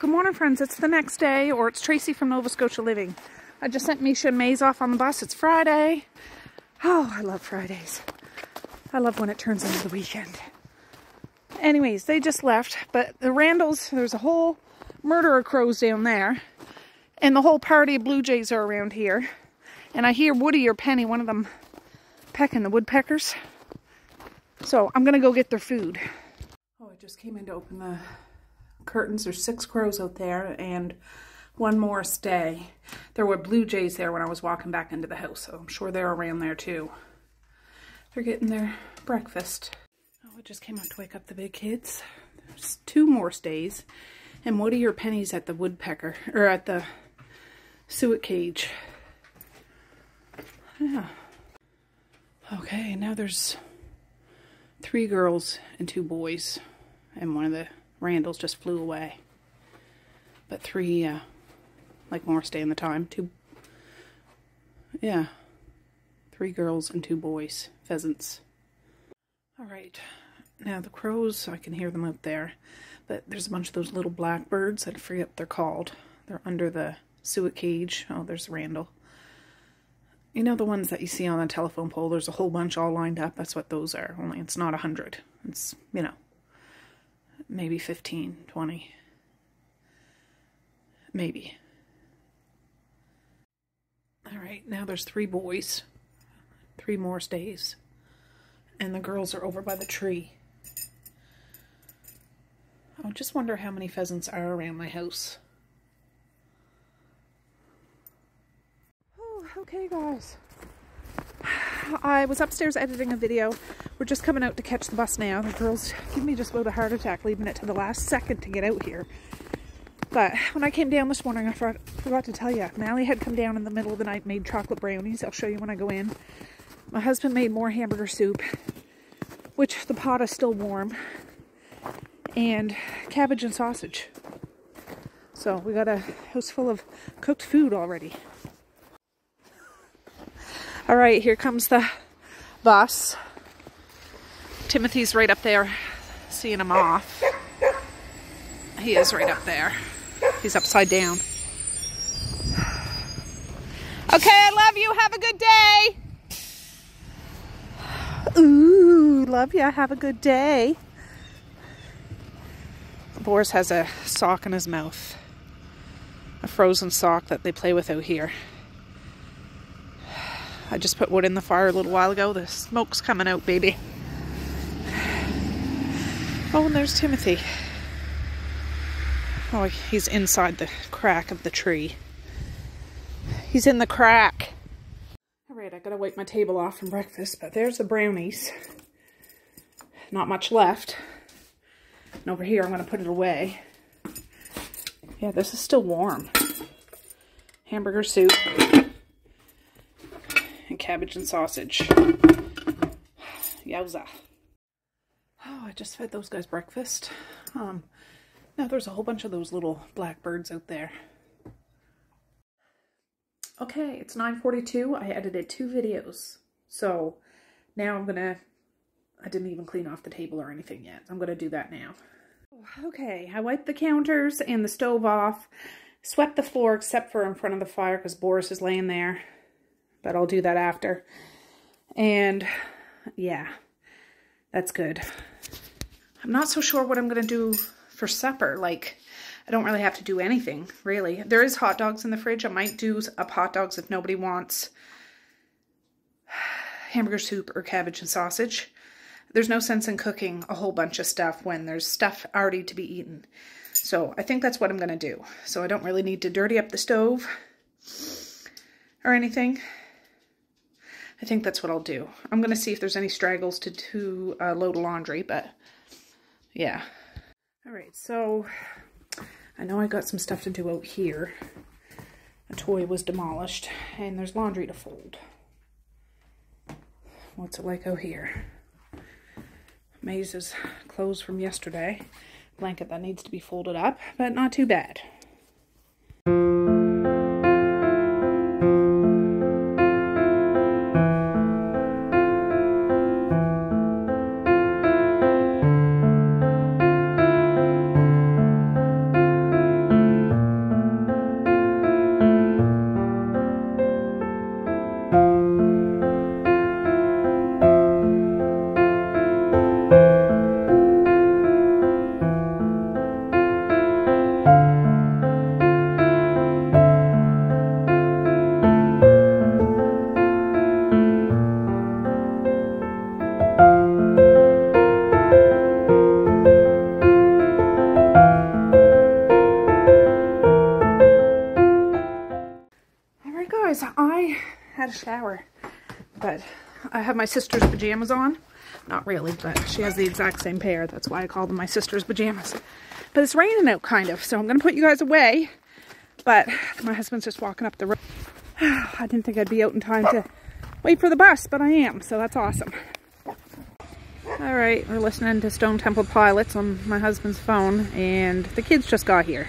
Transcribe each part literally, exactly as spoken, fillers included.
good morning, friends. It's the next day, or it's Tracy from Nova Scotia Living. I just sent Misha and Maze off on the bus. It's Friday. Oh, I love Fridays. I love when it turns into the weekend. Anyways, they just left, but the Randalls, there's a whole murder of crows down there, and the whole party of blue jays are around here. And I hear Woody or Penny, one of them, pecking the woodpeckers. So I'm going to go get their food. Oh, I just came in to open the curtains. There's six crows out there and one more stay. There were blue jays there when I was walking back into the house, so I'm sure they're around there too. They're getting their breakfast. Oh, I just came out to wake up the big kids. There's two more stays, and Woody or Penny's at the woodpecker, or at the suet cage. Yeah. Okay, now there's three girls and two boys, and one of the Randalls just flew away. But three, uh, like more stay in the time. Two, yeah, three girls and two boys, pheasants. All right, now the crows, I can hear them out there, but there's a bunch of those little blackbirds. I forget what they're called. They're under the suet cage. Oh, there's Randall. You know the ones that you see on the telephone pole? There's a whole bunch all lined up. That's what those are, only it's not a hundred. It's, you know, maybe fifteen, twenty. Maybe. Alright, now there's three boys. Three more stays. And the girls are over by the tree. I just wonder how many pheasants are around my house. Okay guys, I was upstairs editing a video. We're just coming out to catch the bus now. The girls give me just about a heart attack leaving it to the last second to get out here. But when I came down this morning, I forgot, forgot to tell you, Mally had come down in the middle of the night, made chocolate brownies. I'll show you when I go in. My husband made more hamburger soup, which the pot is still warm, and cabbage and sausage. So we got a house full of cooked food already. All right, here comes the bus. Timothy's right up there, seeing him off. He is right up there. He's upside down. Okay, I love you. Have a good day. Ooh, love you. Have a good day. Boris has a sock in his mouth, a frozen sock that they play with out here. I just put wood in the fire a little while ago. The smoke's coming out, baby. Oh, and there's Timothy. Oh, he's inside the crack of the tree. He's in the crack. All right, I gotta wipe my table off from breakfast, but there's the brownies. Not much left. And over here, I'm gonna put it away. Yeah, this is still warm. Hamburger soup. And cabbage and sausage. Yowza. Oh, I just fed those guys breakfast. Um, now there's a whole bunch of those little blackbirds out there. Okay, it's nine forty-two. I edited two videos. So now I'm gonna, I didn't even clean off the table or anything yet. I'm gonna do that now. Okay, I wiped the counters and the stove off. Swept the floor except for in front of the fire because Boris is laying there. But I'll do that after. And yeah, that's good. I'm not so sure what I'm going to do for supper. Like, I don't really have to do anything, really. There is hot dogs in the fridge. I might do up hot dogs if nobody wants hamburger soup or cabbage and sausage. There's no sense in cooking a whole bunch of stuff when there's stuff already to be eaten. So I think that's what I'm going to do. So I don't really need to dirty up the stove or anything. I think that's what I'll do. I'm going to see if there's any straggles to, to uh, load of laundry, but yeah. All right, so I know I got some stuff to do out here. A toy was demolished, and there's laundry to fold. What's it like out here? Maze's clothes from yesterday. Blanket that needs to be folded up, but not too bad. shower. But I have my sister's pajamas on. Not really, but she has the exact same pair. That's why I call them my sister's pajamas. But it's raining out, kind of, so I'm going to put you guys away. But my husband's just walking up the road. I didn't think I'd be out in time to wait for the bus, but I am, so that's awesome. All right, we're listening to Stone Temple Pilots on my husband's phone, and the kids just got here.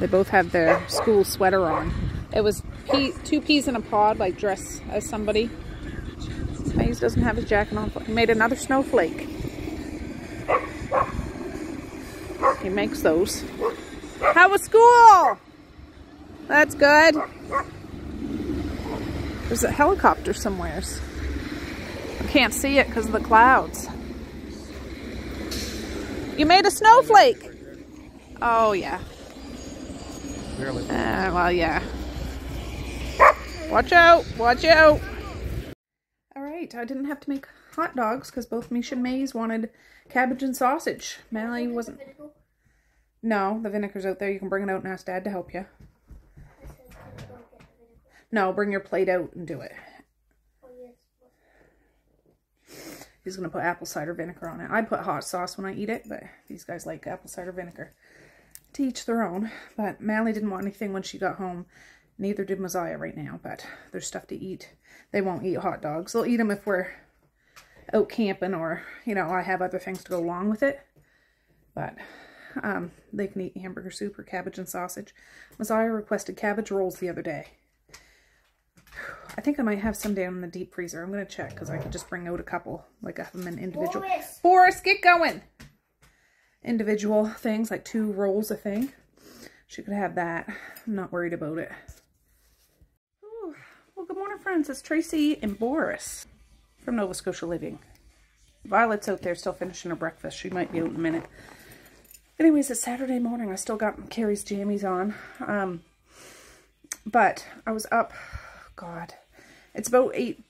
They both have their school sweater on. It was pea, two peas in a pod, like dress as somebody. Maze doesn't have his jacket on. He made another snowflake. He makes those. How was school? That's good. There's a helicopter somewheres. I can't see it because of the clouds. You made a snowflake. Oh, yeah. Uh, well, yeah. Watch out! Watch out! Alright, I didn't have to make hot dogs because both Misha and Maze wanted cabbage and sausage. Mally wasn't... No, the vinegar's out there. You can bring it out and ask Dad to help you. No, bring your plate out and do it. He's going to put apple cider vinegar on it. I put hot sauce when I eat it, but these guys like apple cider vinegar. To each their own, but Mally didn't want anything when she got home. Neither did Messiah right now, but there's stuff to eat. They won't eat hot dogs. They'll eat them if we're out camping or, you know, I have other things to go along with it. But um, they can eat hamburger soup or cabbage and sausage. Messiah requested cabbage rolls the other day. I think I might have some down in the deep freezer. I'm going to check because I could just bring out a couple, like I have them in individual. Boris, Boris get going! Individual things, like two rolls a thing. She could have that. I'm not worried about it. Ooh. Well, good morning, friends. It's Tracy and Boris from Nova Scotia Living. Violet's out there still finishing her breakfast. She might be out in a minute. Anyways, it's Saturday morning. I still got Carrie's jammies on. Um, but I was up, God, it's about eight,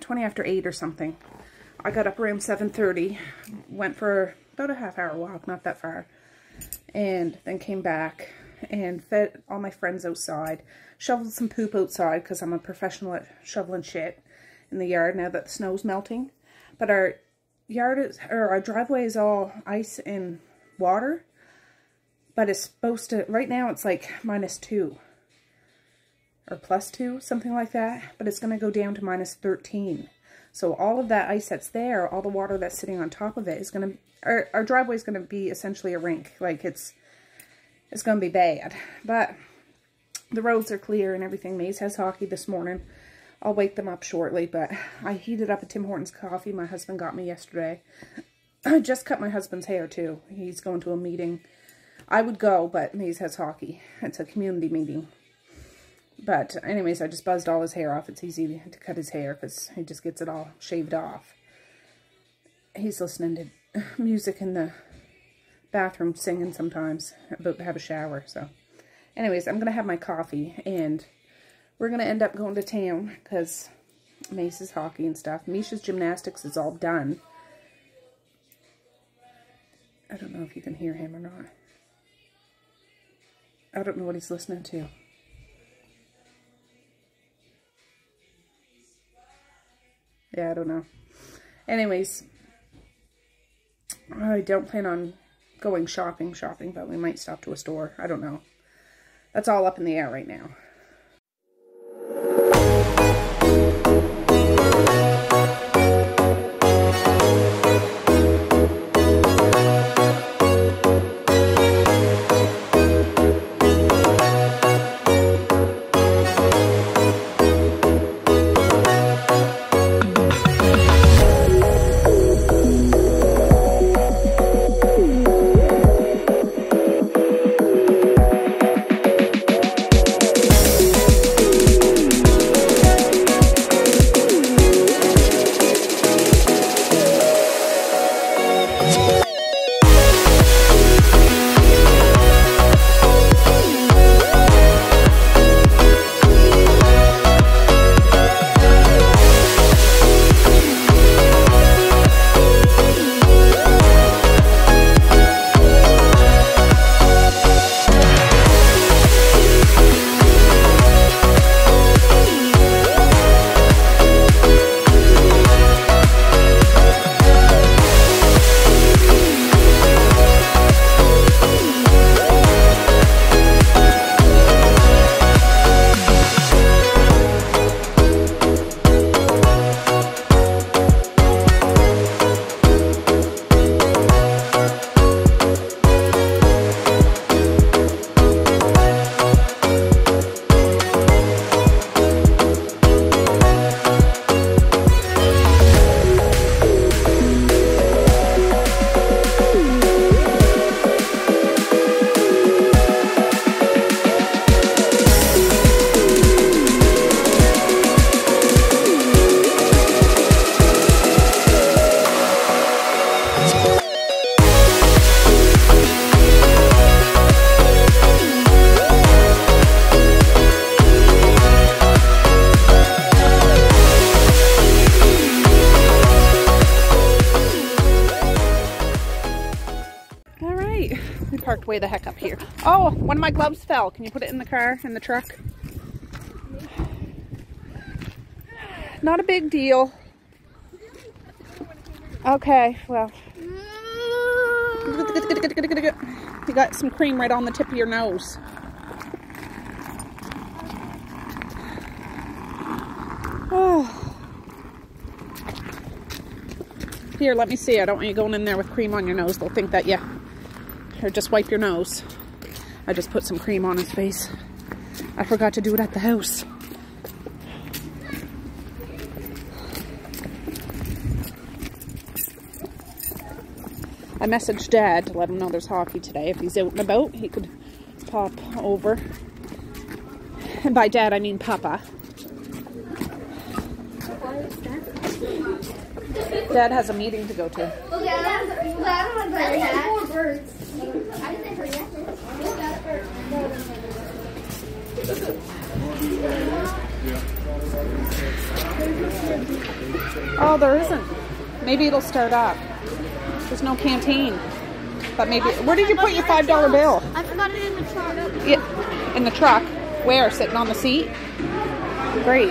twenty after eight or something. I got up around seven thirty, went for about a half hour walk, not that far, and then came back and fed all my friends outside, shoveled some poop outside because I'm a professional at shoveling shit in the yard now that the snow's melting. But our yard is, or our driveway is all ice and water, but it's supposed to, right now it's like minus two or plus two, something like that, but it's going to go down to minus thirteen. So all of that ice that's there, all the water that's sitting on top of it is going to, our, our driveway is going to be essentially a rink. Like it's, it's going to be bad. But the roads are clear and everything. Maze has hockey this morning. I'll wake them up shortly. But I heated up a Tim Hortons coffee my husband got me yesterday. I just cut my husband's hair too. He's going to a meeting. I would go, but Maze has hockey. It's a community meeting. But anyways, I just buzzed all his hair off. It's easy to cut his hair because he just gets it all shaved off. He's listening to music in the bathroom, singing sometimes, about to have a shower. So anyways, I'm going to have my coffee and we're going to end up going to town because Mace's hockey and stuff. Misha's gymnastics is all done. I don't know if you can hear him or not. I don't know what he's listening to. Yeah, I don't know. Anyways, I don't plan on going shopping, shopping, but we might stop to a store. I don't know. That's all up in the air right now. way the heck up here. Oh, one of my gloves fell. Can you put it in the car, in the truck? Not a big deal. Okay, well. You got some cream right on the tip of your nose. Oh. Here, let me see. I don't want you going in there with cream on your nose. They'll think that you... Here, just wipe your nose. I just put some cream on his face. I forgot to do it at the house. I messaged Dad to let him know there's hockey today. If he's out and about, he could pop over. And by Dad, I mean Papa. Dad has a meeting to go to. Well, Dad, that one's like that. Four birds. I didn't hear that. Oh, there isn't. Maybe it'll start up. There's no canteen, but maybe. Where did you put your five dollar bill? I forgot it in the truck. Yeah, in the truck. Where? Sitting on the seat. Great.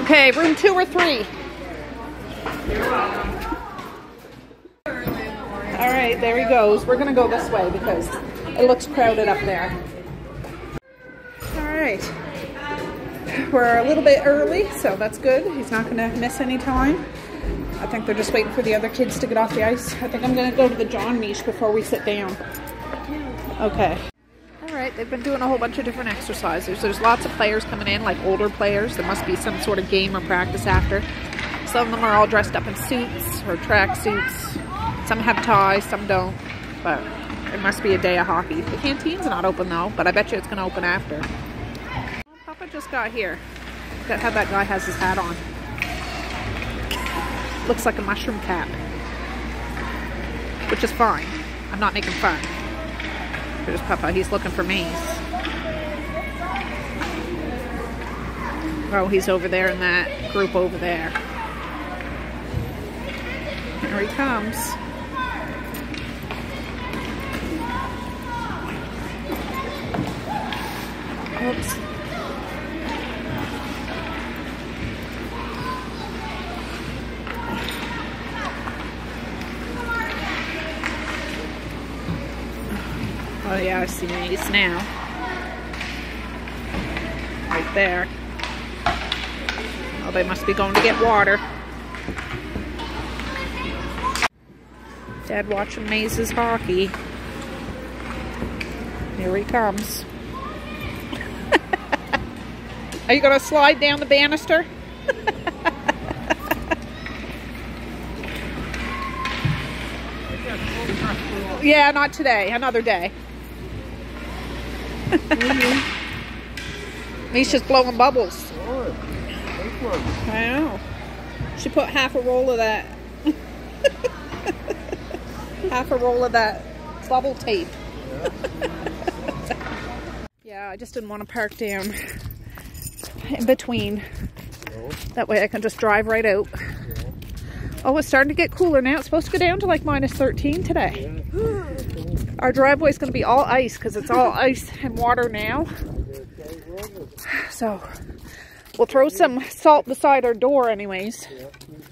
Okay, room two or three. All right, there he goes. We're gonna go this way because it looks crowded up there. All right, we're a little bit early, so that's good. He's not gonna miss any time. I think they're just waiting for the other kids to get off the ice. I think I'm gonna go to the John Niche before we sit down. Okay. All right, they've been doing a whole bunch of different exercises. There's lots of players coming in, like older players. There must be some sort of game or practice after. Some of them are all dressed up in suits or track suits. Some have ties, some don't, but it must be a day of hockey. The canteen's not open though, but I bet you it's gonna open after. Well, Papa just got here. Look at how that guy has his hat on. Looks like a mushroom cap, which is fine. I'm not making fun. There's Papa, he's looking for me. Oh, he's over there in that group over there. Here he comes. Oops. Oh yeah, I see these now. Right there. Oh, they must be going to get water. Dad watching Maze's hockey. Here he comes. Are you gonna slide down the banister? Yeah, not today. Another day. Mm-hmm. Misha's blowing bubbles. I know. She put half a roll of that. Half a roll of that bubble tape. Yeah, I just didn't want to park down in between. That way I can just drive right out. Oh, it's starting to get cooler now. It's supposed to go down to like minus thirteen today. Our driveway's going to be all ice because it's all ice and water now. So we'll throw some salt beside our door anyways.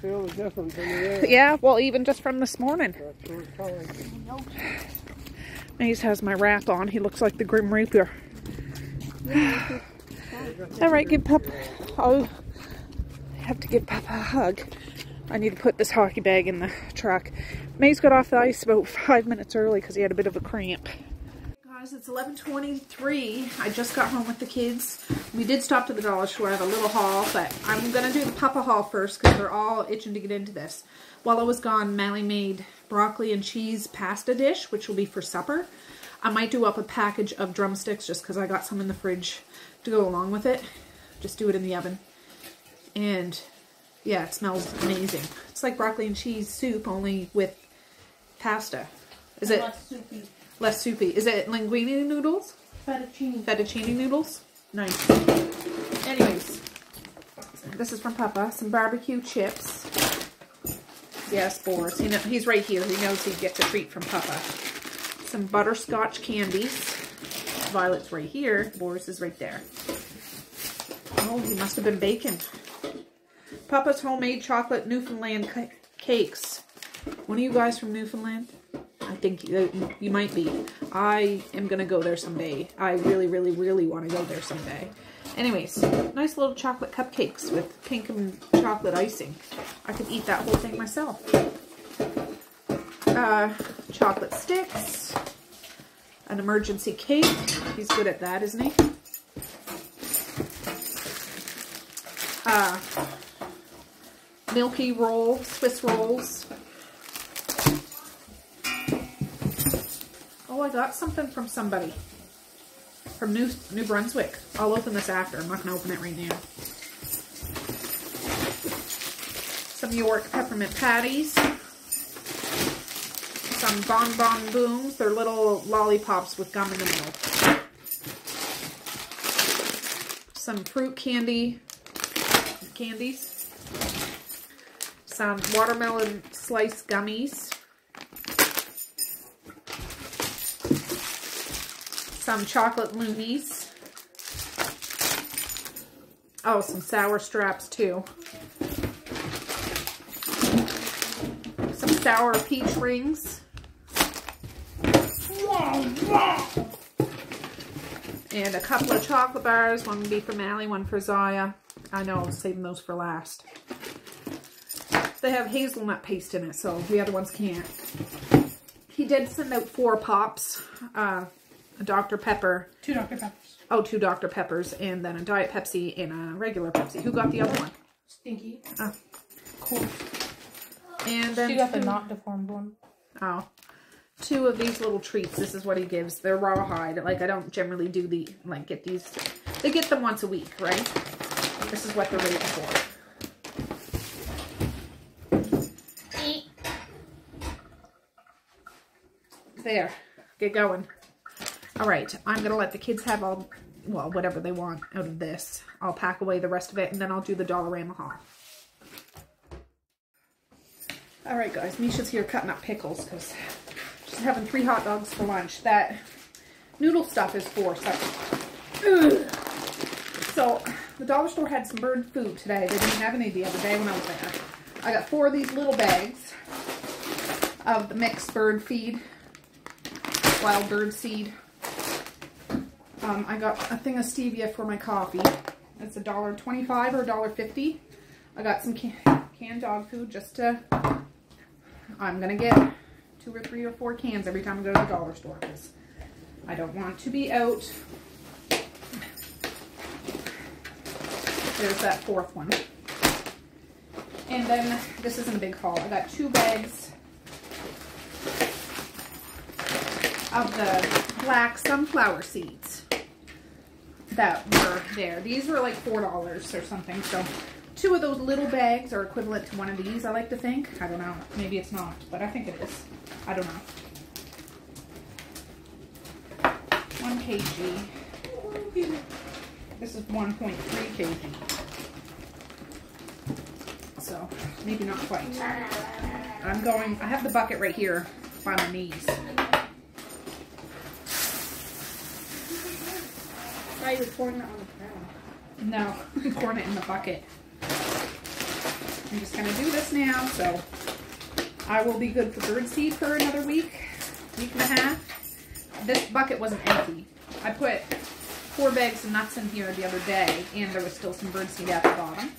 Yeah, well, even just from this morning. Maze has my wrap on. He looks like the Grim Reaper. All right, give Papa... Oh, I have to give Papa a hug. I need to put this hockey bag in the truck. Maze got off the ice about five minutes early because he had a bit of a cramp. Guys, it's eleven twenty-three. I just got home with the kids. We did stop to the dollar store. I have a little haul, but I'm going to do the Papa haul first because they're all itching to get into this. While I was gone, Mally made broccoli and cheese pasta dish, which will be for supper. I might do up a package of drumsticks just because I got some in the fridge to go along with it. Just do it in the oven. And... yeah, it smells amazing. It's like broccoli and cheese soup, only with pasta. Is it less soupy? Less soupy. Is it linguine noodles? Fettuccine. Fettuccine noodles. Nice. Anyways, this is from Papa. Some barbecue chips. Yes, Boris. He know, he's right here. He knows he'd get a treat from Papa. some butterscotch candies. Violet's right here. Boris is right there. Oh, he must have been baking. Papa's homemade chocolate Newfoundland cakes. One of you guys from Newfoundland? I think you, you might be. I am going to go there someday. I really, really, really want to go there someday. Anyways, nice little chocolate cupcakes with pink and chocolate icing. I could eat that whole thing myself. Uh, chocolate sticks. An emergency cake. He's good at that, isn't he? Uh, milky roll, Swiss rolls. Oh, I got something from somebody. From New, New Brunswick. I'll open this after. I'm not going to open it right now. Some York peppermint patties. Some bonbon booms. They're little lollipops with gum in the middle. Some fruit candy. Candies. Some watermelon slice gummies. Some chocolate loonies. Oh, some sour straps too. Some sour peach rings. And a couple of chocolate bars. One would be for Mally, one for Zaya. I know, I'm saving those for last. They have hazelnut paste in it, so the other ones can't. He did send out four pops. Uh, A Doctor Pepper. Two Doctor Peppers. Oh, two Doctor Peppers, and then a Diet Pepsi and a regular Pepsi. Who got the other one? Stinky. Oh. Cool. And then she got the not deformed one. Oh. Two of these little treats. This is what he gives. They're rawhide. Like, I don't generally do the, like, get these. They get them once a week, right? This is what they're waiting for. Eat. There. Get going. All right, I'm going to let the kids have all, well, whatever they want out of this. I'll pack away the rest of it, and then I'll do the Dollarama haul. All right, guys, Misha's here cutting up pickles because she's having three hot dogs for lunch. That noodle stuff is for supper. So the dollar store had some bird food today. They didn't have any the other day when I was there. I got four of these little bags of the mixed bird feed, wild bird seed. Um, I got a thing of stevia for my coffee. It's a dollar twenty-five or a dollar fifty. I got some can canned dog food just to... I'm going to get two or three or four cans every time I go to the dollar store because I don't want to be out. There's that fourth one. And then, this isn't a big haul. I got two bags of the black sunflower seeds that were there. These were like four dollars or something, so two of those little bags are equivalent to one of these, I like to think. I don't know. Maybe it's not, but I think it is. I don't know. one kilogram. This is one point three kilograms. So, maybe not quite. I'm going, I have the bucket right here by my knees. I thought you were pouring it on the ground. No, I'm pouring it in the bucket. I'm just going to do this now, so I will be good for bird seed for another week, week and a half. This bucket wasn't empty. I put four bags of nuts in here the other day, and there was still some bird seed at the bottom.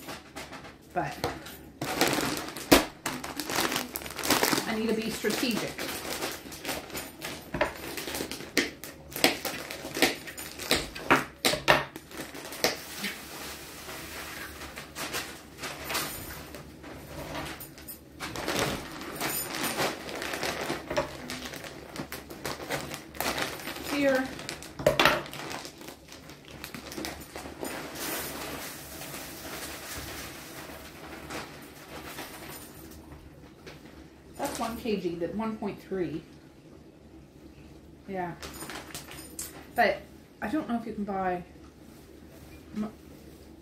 But I need to be strategic. Here. That's one kilogram, that one point three. Yeah. But I don't know if you can buy.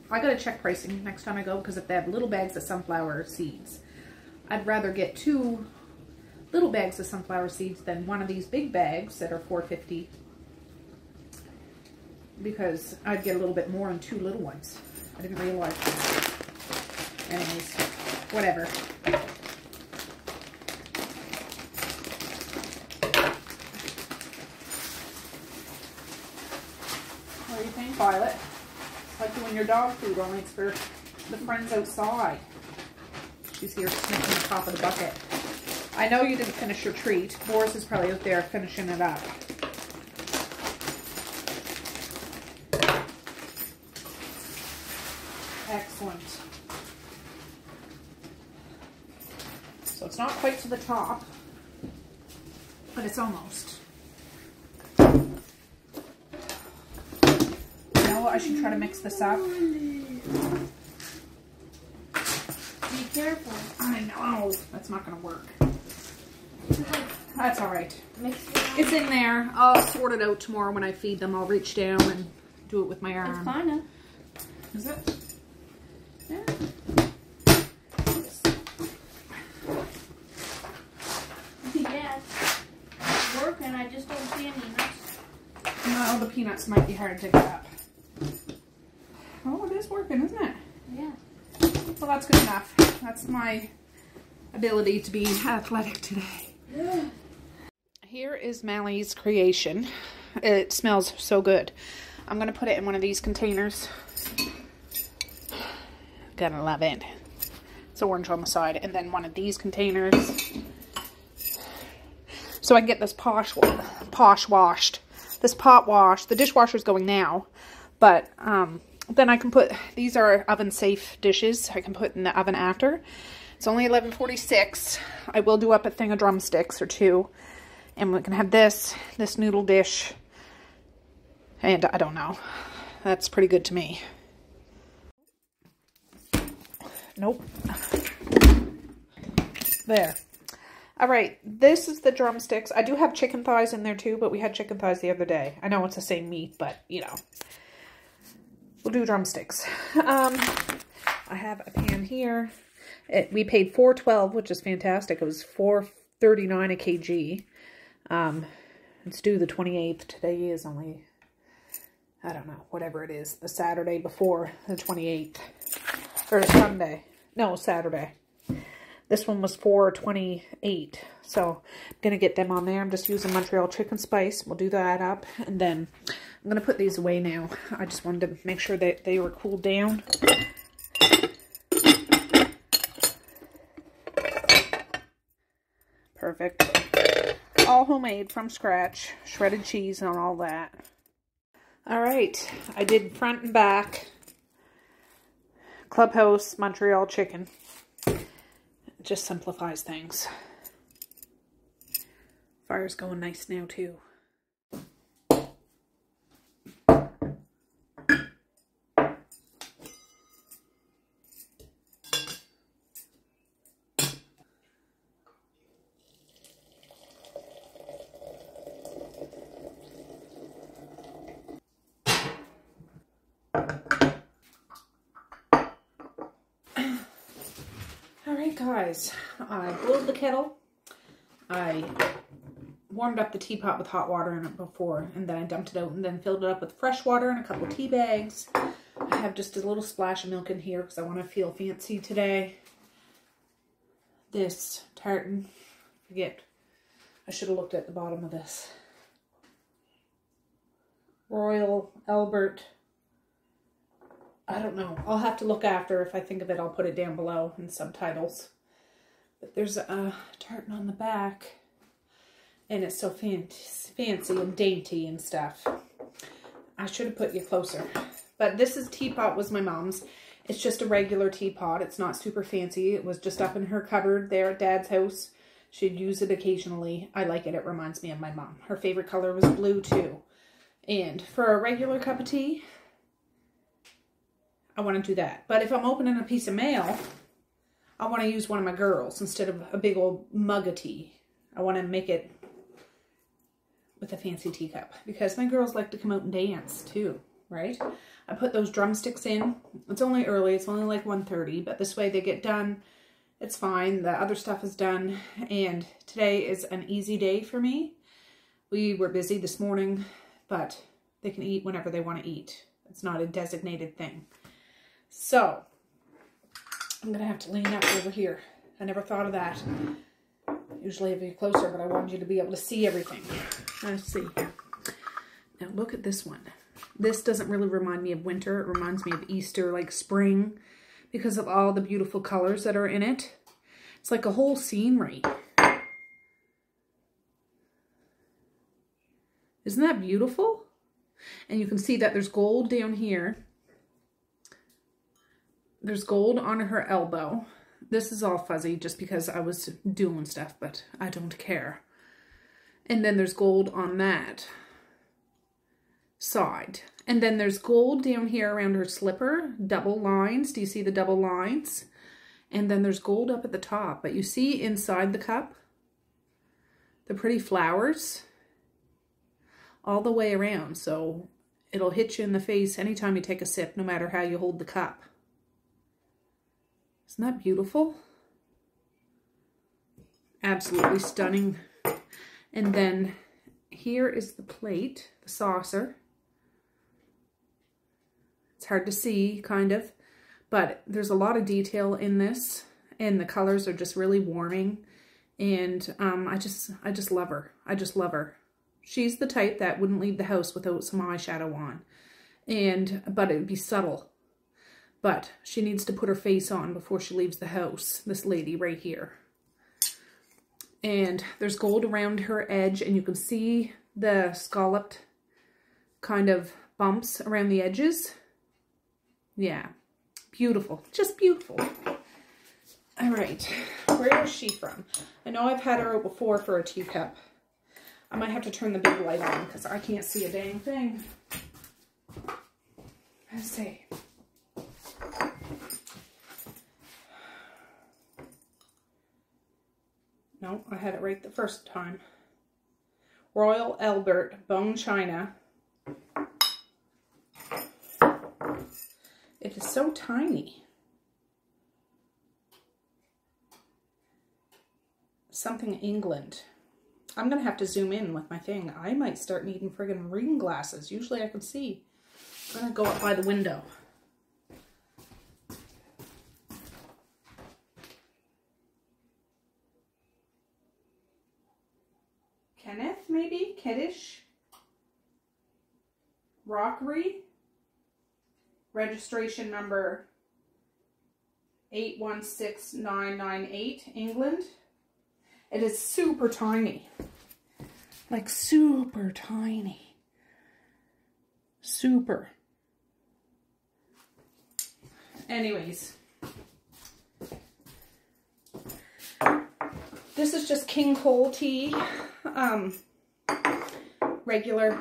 I gotta check pricing next time I go because if they have little bags of sunflower seeds, I'd rather get two little bags of sunflower seeds than one of these big bags that are four fifty, because I'd get a little bit more on two little ones. I didn't realize that. Anyways, whatever. What do you think, Violet? It's like doing your dog food, only it's for the friends outside. She's here sniffing the top of the bucket. I know you didn't finish your treat. Boris is probably out there finishing it up. Excellent. So it's not quite to the top, but it's almost. Now I should try to mix this up. Be careful. I know. That's not going to work. That's all right. It's in there. I'll sort it out tomorrow when I feed them. I'll reach down and do it with my arm. It's kinda. Is it? Yeah. Yes. It's working. I just don't see any nuts. No, the peanuts might be hard to get up. Oh, it is working, isn't it? Yeah. Well, that's good enough. That's my ability to be athletic today. Yeah. Here is Mally's creation. It smells so good. I'm going to put it in one of these containers. Gonna love it. It's orange on the side. And then one of these containers. So I can get this posh, posh washed. This pot wash. The dishwasher's going now. But um, then I can put, these are oven safe dishes. I can put in the oven after. It's only eleven forty-six. I will do up a thing of drumsticks or two. And we can have this, this noodle dish. And I don't know. That's pretty good to me. Nope. There. All right. This is the drumsticks. I do have chicken thighs in there too, but we had chicken thighs the other day. I know it's the same meat, but you know. We'll do drumsticks. Um, I have a pan here. It, we paid four twelve, which is fantastic. It was four thirty-nine a kg. Um, it's due the twenty-eighth. Today is only, I don't know, whatever it is, the Saturday before the twenty-eighth. Or Sunday. No, Saturday. This one was four twenty-eight. So I'm going to get them on there. I'm just using Montreal chicken spice. We'll do that up. And then I'm going to put these away now. I just wanted to make sure that they were cooled down. Perfect. All homemade from scratch. Shredded cheese and all that. All right. I did front and back. Clubhouse Montreal chicken. It just simplifies things. Fire's going nice now too. Guys, I boiled the kettle, I warmed up the teapot with hot water in it before, and then I dumped it out and then filled it up with fresh water and a couple of tea bags. I have just a little splash of milk in here because I want to feel fancy today. This tartan, I forget, I should have looked at the bottom of this. Royal Albert. I don't know. I'll have to look after. If I think of it, I'll put it down below in subtitles. But there's a tartan on the back. And it's so fancy and dainty and stuff. I should have put you closer. But this is teapot was my mom's. It's just a regular teapot. It's not super fancy. It was just up in her cupboard there at Dad's house. She'd use it occasionally. I like it. It reminds me of my mom. Her favorite color was blue too. And for a regular cup of tea, I want to do that. But if I'm opening a piece of mail, I want to use one of my girls instead of a big old mug of tea. I want to make it with a fancy teacup because my girls like to come out and dance too, right? I put those drumsticks in. It's only early. It's only like one thirty, but this way they get done It's fine. The other stuff is done, and today is an easy day for me. We were busy this morning, but they can eat whenever they want to eat. It's not a designated thing. So, I'm going to have to lean up over here. I never thought of that. Usually I'd be closer, but I wanted you to be able to see everything. Let's see here. Now look at this one. This doesn't really remind me of winter. It reminds me of Easter, like spring, because of all the beautiful colors that are in it. It's like a whole scenery. Isn't that beautiful? And you can see that there's gold down here. There's gold on her elbow. This is all fuzzy just because I was doing stuff, but I don't care. And then there's gold on that side. And then there's gold down here around her slipper. Double lines. Do you see the double lines? And then there's gold up at the top. But you see inside the cup the pretty flowers all the way around. So it'll hit you in the face anytime you take a sip, no matter how you hold the cup. Isn't that beautiful? Absolutely stunning. And then here is the plate, the saucer. It's hard to see, kind of, but there's a lot of detail in this, and the colors are just really warming. And um, I just, I just love her. I just love her. She's the type that wouldn't leave the house without some eyeshadow on, and but it would be subtle. But she needs to put her face on before she leaves the house, this lady right here. And there's gold around her edge, and you can see the scalloped kind of bumps around the edges. Yeah, beautiful, just beautiful. All right, where is she from? I know I've had her out before for a teacup. I might have to turn the big light on because I can't see a dang thing. Let's see. No, I had it right the first time. Royal Albert Bone China. It is so tiny. Something England. I'm going to have to zoom in with my thing. I might start needing friggin' reading glasses. Usually I can see. I'm going to go up by the window. Maybe Kiddish, Rockery, registration number eight one six nine nine eight, England. It is super tiny, like super tiny, super. Anyways, this is just King Cole tea. Um, Regular,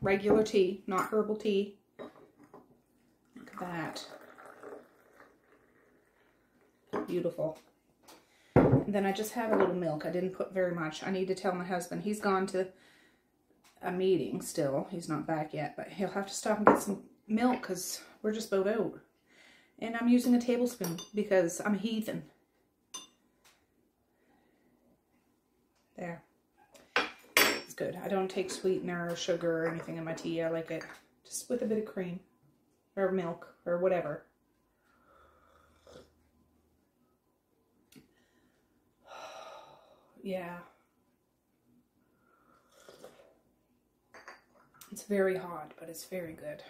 regular tea, not herbal tea. Look at that. Beautiful. And then I just have a little milk. I didn't put very much. I need to tell my husband. He's gone to a meeting still. He's not back yet, but he'll have to stop and get some milk because we're just about out. And I'm using a tablespoon because I'm a heathen. There. Good. I don't take sweetener or sugar or anything in my tea. I like it just with a bit of cream or milk or whatever. Yeah. It's very hot, but it's very good.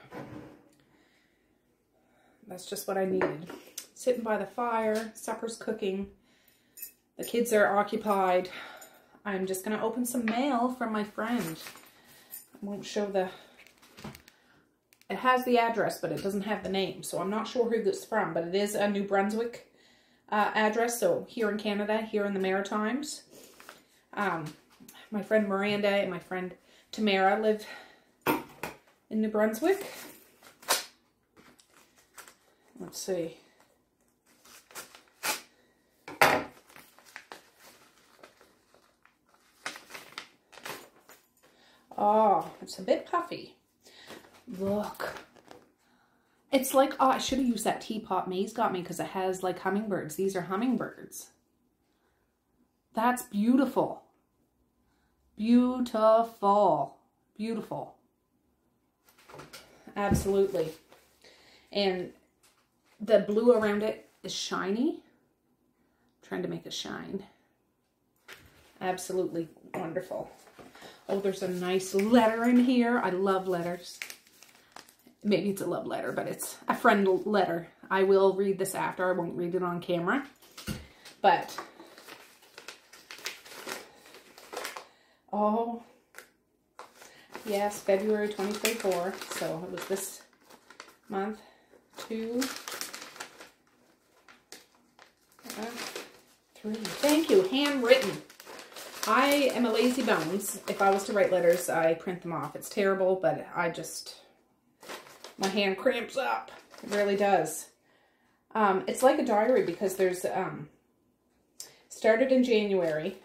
That's just what I needed. Sitting by the fire, supper's cooking. The kids are occupied. I'm just going to open some mail from my friend. I won't show the... It has the address, but it doesn't have the name. So I'm not sure who this is from, but it is a New Brunswick uh, address. So here in Canada, here in the Maritimes. Um, my friend Miranda and my friend Tamara live in New Brunswick. Let's see. Oh, it's a bit puffy. Look. It's like, oh, I should have used that teapot May's got me because it has like hummingbirds. These are hummingbirds. That's beautiful. Beautiful. Beautiful. Absolutely. And the blue around it is shiny. I'm trying to make it shine. Absolutely wonderful. Oh, there's a nice letter in here. I love letters. Maybe it's a love letter, but it's a friend letter. I will read this after. I won't read it on camera. But, oh, yes, February twenty twenty-four. So it was this month. Two, uh, three. Thank you. Handwritten. I am a lazy bones. If I was to write letters, I print them off. It's terrible, but I just, my hand cramps up. It really does. Um, it's like a diary because there's, um, started in January,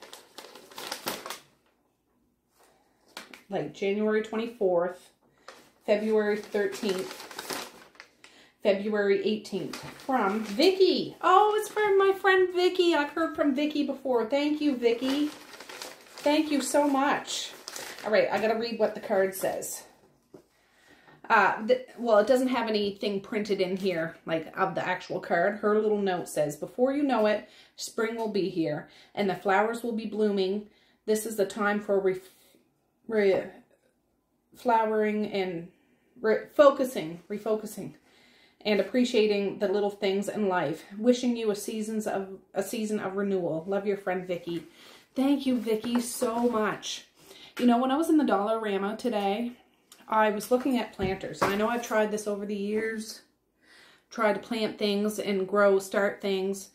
like January twenty-fourth, February thirteenth, February eighteenth, from Vicky. Oh, it's from my friend Vicky. I've heard from Vicky before. Thank you, Vicky. Thank you so much. All right, I got to read what the card says. Uh, the, well, it doesn't have anything printed in here, like of the actual card. Her little note says, before you know it, spring will be here and the flowers will be blooming. This is the time for re re flowering and re focusing, refocusing and appreciating the little things in life. Wishing you a, seasons of, a season of renewal. Love your friend, Vicky. Thank you, Vicky, so much. You know, when I was in the Dollarama today, I was looking at planters. I know I've tried this over the years. Tried to plant things and grow, start things.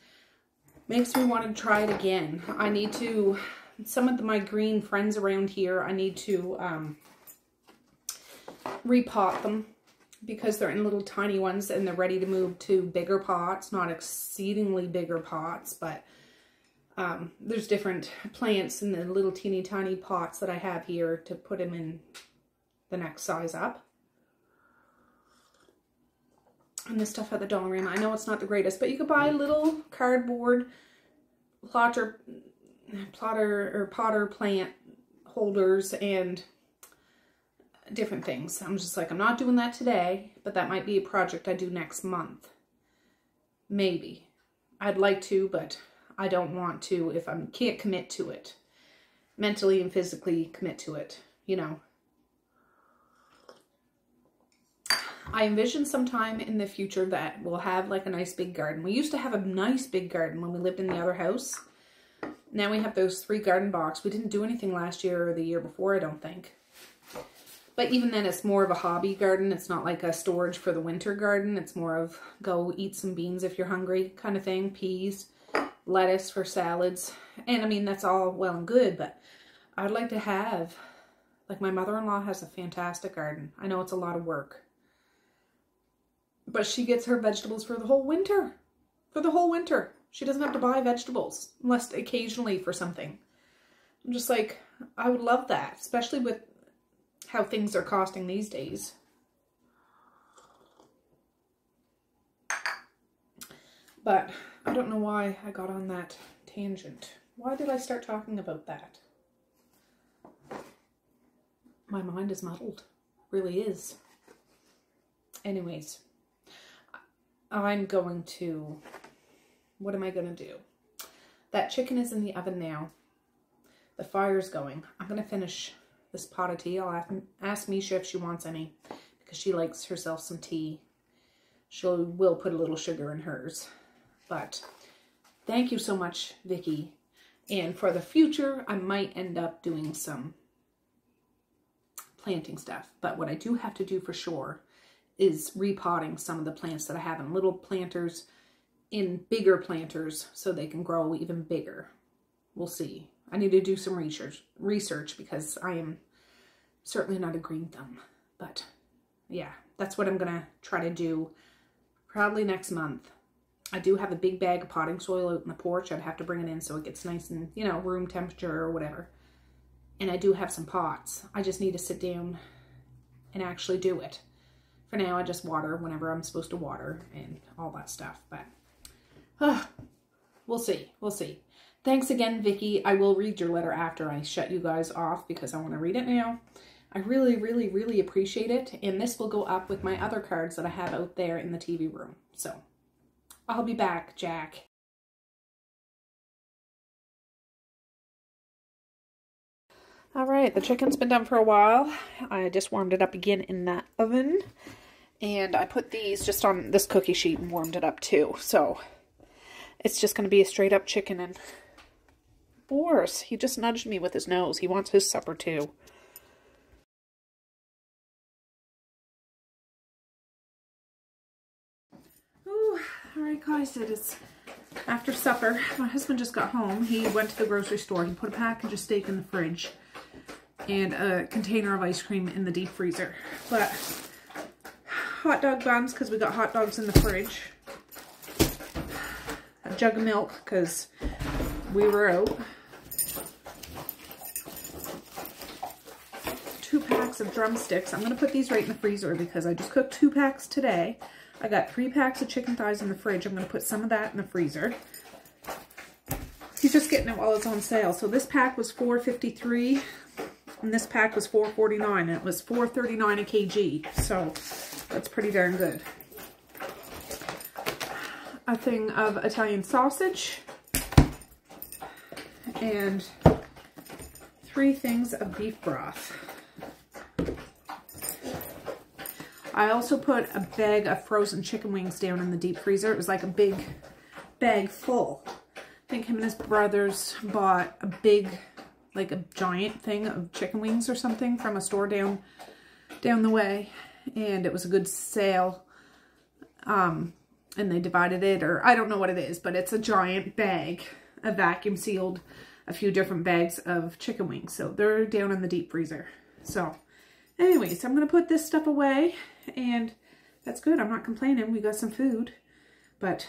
Makes me want to try it again. I need to, some of the, my green friends around here, I need to um, repot them because they're in little tiny ones and they're ready to move to bigger pots. Not exceedingly bigger pots, but... Um, there's different plants in the little teeny tiny pots that I have here to put them in the next size up. And the stuff at the Dollarama, I know it's not the greatest, but you could buy little cardboard plotter, plotter or potter plant holders and different things. I'm just like, I'm not doing that today, but that might be a project I do next month. Maybe. I'd like to, but... I don't want to if I can't commit to it. Mentally and physically commit to it, you know. I envision sometime in the future that we'll have like a nice big garden. We used to have a nice big garden when we lived in the other house. Now we have those three garden boxes. We didn't do anything last year or the year before, I don't think. But even then, it's more of a hobby garden. It's not like a storage for the winter garden. It's more of go eat some beans if you're hungry kind of thing, peas. Lettuce for salads, and I mean that's all well and good, but I'd like to have, like my mother-in-law has a fantastic garden. I know it's a lot of work, but she gets her vegetables for the whole winter. For the whole winter she doesn't have to buy vegetables unless occasionally for something. I'm just like, I would love that, especially with how things are costing these days. But I don't know why I got on that tangent. Why did I start talking about that? My mind is muddled. Really is. Anyways, I'm going to... What am I going to do? That chicken is in the oven now. The fire's going. I'm going to finish this pot of tea. I'll ask Misha if she wants any, because she likes herself some tea. She will put a little sugar in hers. But thank you so much, Vicky. And for the future, I might end up doing some planting stuff. But what I do have to do for sure is repotting some of the plants that I have in little planters, in bigger planters, so they can grow even bigger. We'll see. I need to do some research, research because I am certainly not a green thumb. But yeah, that's what I'm going to try to do probably next month. I do have a big bag of potting soil out in the porch. I'd have to bring it in so it gets nice and, you know, room temperature or whatever. And I do have some pots. I just need to sit down and actually do it. for now I just water whenever I'm supposed to water and all that stuff. But uh, we'll see. We'll see. Thanks again, Vicky. I will read your letter after I shut you guys off because I want to read it now. I really, really, really appreciate it. And this will go up with my other cards that I have out there in the T V room. So I'll be back, Jack. All right, the chicken's been done for a while. I just warmed it up again in that oven. And I put these just on this cookie sheet and warmed it up too. So it's just going to be a straight up chicken. And Boris, he just nudged me with his nose. He wants his supper too. Ooh, all right, guys, it is after supper. My husband just got home. He went to the grocery store. He put a package of steak in the fridge and a container of ice cream in the deep freezer. But hot dog buns, because we got hot dogs in the fridge. A jug of milk, because we were out. Two packs of drumsticks. I'm going to put these right in the freezer because I just cooked two packs today. I got three packs of chicken thighs in the fridge. I'm going to put some of that in the freezer. He's just getting it while it's on sale. So this pack was four fifty-three and this pack was four forty-nine, and it was four thirty-nine a kg. So that's pretty darn good. A thing of Italian sausage and three things of beef broth. I also put a bag of frozen chicken wings down in the deep freezer. It was like a big bag full. I think him and his brothers bought a big, like a giant thing of chicken wings or something from a store down down the way. And it was a good sale. Um, and they divided it, or I don't know what it is, but it's a giant bag, a vacuum sealed, a few different bags of chicken wings. So they're down in the deep freezer. So anyways, I'm going to put this stuff away, and that's good. I'm not complaining. We got some food, but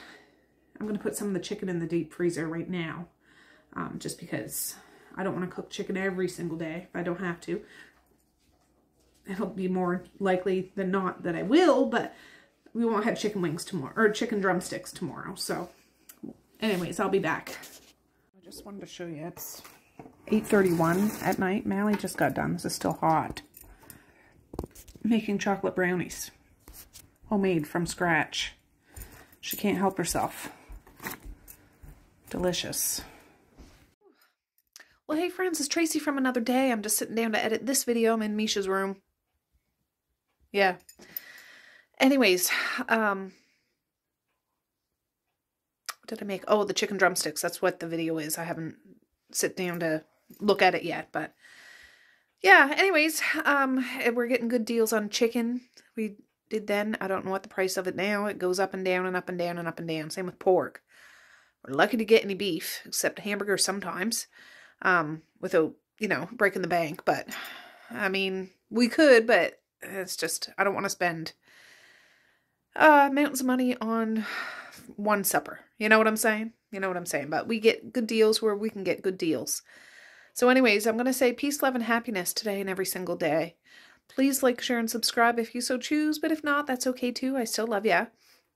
I'm going to put some of the chicken in the deep freezer right now, um, just because I don't want to cook chicken every single day if I don't have to. It'll be more likely than not that I will, but we won't have chicken wings tomorrow, or chicken drumsticks tomorrow. So anyways, I'll be back. I just wanted to show you, it's eight thirty-one at night. Mally just got done. This is still hot. Making chocolate brownies, homemade from scratch. She can't help herself. Delicious. Well, hey friends, it's Tracy from Another Day. I'm just sitting down to edit this video. I'm in Misha's room. Yeah. Anyways, um, what did I make? Oh, the chicken drumsticks. That's what the video is. I haven't sit down to look at it yet, but yeah, anyways, um, we're getting good deals on chicken. We did then. I don't know what the price of it now. It goes up and down and up and down and up and down. Same with pork. We're lucky to get any beef, except a hamburger sometimes, um, without, you know, breaking the bank. But, I mean, we could, but it's just, I don't want to spend uh, mountains of money on one supper. You know what I'm saying? You know what I'm saying? But we get good deals where we can get good deals. So anyways, I'm going to say peace, love, and happiness today and every single day. Please like, share, and subscribe if you so choose, but if not, that's okay too. I still love ya.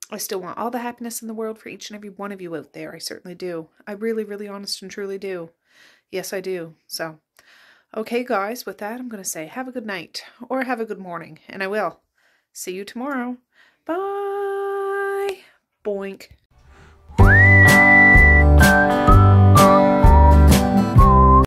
I still want all the happiness in the world for each and every one of you out there. I certainly do. I really, really honest and truly do. Yes, I do. So, okay guys, with that, I'm going to say have a good night or have a good morning, and I will. See you tomorrow. Bye! Boink.